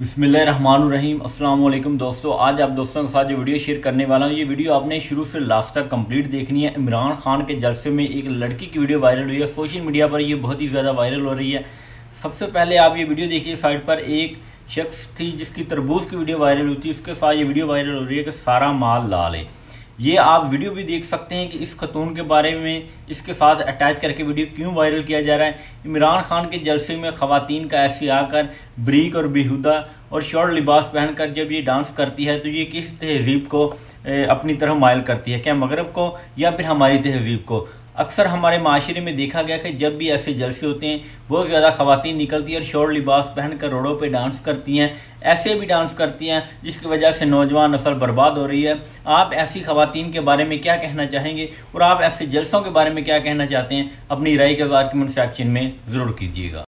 बिस्मिल्लाहिर्रहमानुर्रहीम। अस्सलाम वालेकुम दोस्तों, आज आप दोस्तों के साथ जो वीडियो शेयर करने वाला हूँ, ये वीडियो आपने शुरू से लास्ट तक कंप्लीट देखनी है। इमरान खान के जलसे में एक लड़की की वीडियो वायरल हुई है, सोशल मीडिया पर ये बहुत ही ज़्यादा वायरल हो रही है। सबसे पहले आप ये वीडियो देखिए, साइड पर एक शख्स थी जिसकी तरबूज की वीडियो वायरल हुई थी, उसके साथ ये वीडियो वायरल हो रही है कि सारा माल लाल है। ये आप वीडियो भी देख सकते हैं कि इस खतून के बारे में इसके साथ अटैच करके वीडियो क्यों वायरल किया जा रहा है। इमरान खान के जलसे में ख़वातीन का ऐसे आकर ब्रीक और बेहुदा और शॉर्ट लिबास पहनकर जब ये डांस करती है तो ये किस तहजीब को अपनी तरफ मायल करती है, क्या मगरब को या फिर हमारी तहजीब को। अक्सर हमारे माशरे में देखा गया कि जब भी ऐसे जलसे होते हैं बहुत ज़्यादा ख़वातीन निकलती है और शॉर्ट लिबास पहनकर रोडों पे डांस करती हैं, ऐसे भी डांस करती हैं जिसकी वजह से नौजवान नस्ल बर्बाद हो रही है। आप ऐसी ख़वातीन के बारे में क्या कहना चाहेंगे और आप ऐसे जलसों के बारे में क्या कहना चाहते हैं, अपनी राय के इज़हार कमेंट सेक्शन में ज़रूर कीजिएगा।